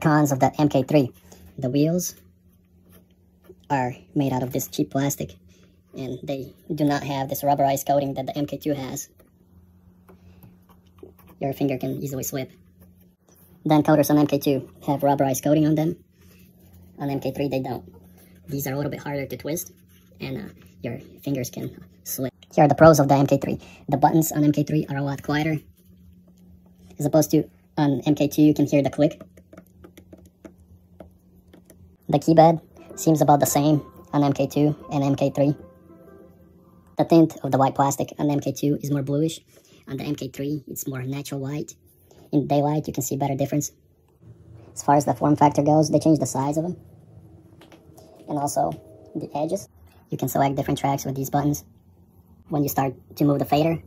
Cons of the MK3. The wheels are made out of this cheap plastic, and they do not have this rubberized coating that the MK2 has. Your finger can easily slip. The encoders on MK2 have rubberized coating on them. On MK3 they don't. These are a little bit harder to twist, and your fingers can slip. Here are the pros of the MK3. The buttons on MK3 are a lot quieter. As opposed to on MK2, you can hear the click. The keypad seems about the same on MK2 and MK3. The tint of the white plastic on MK2 is more bluish. On the MK3, it's more natural white. In daylight, you can see better difference. As far as the form factor goes, they changed the size of them. And also the edges. You can select different tracks with these buttons. When you start to move the fader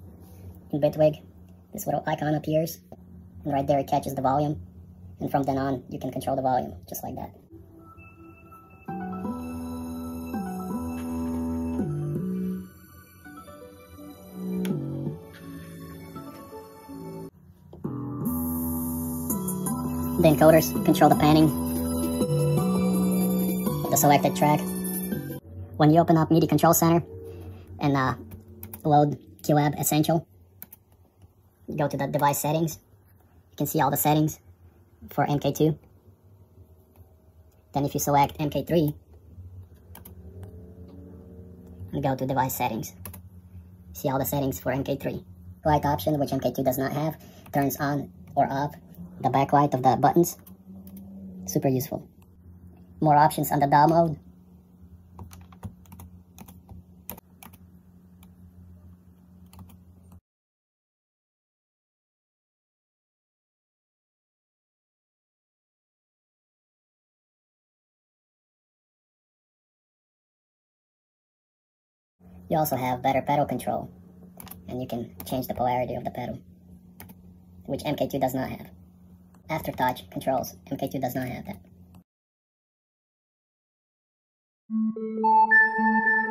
in Bitwig, this little icon appears. And right there it catches the volume. And from then on, you can control the volume, just like that. The encoders control the panning of the selected track. When you open up MIDI Control Center and load Keylab Essential, you go to the device settings. You can see all the settings for MK2. Then if you select MK3 and go to device settings, see all the settings for MK3. Light option, which MK2 does not have, turns on or off the backlight of the buttons. Super useful. More options on the DAW mode. You also have better pedal control, and you can change the polarity of the pedal, which MK2 does not have. Aftertouch controls, MK2 does not have that.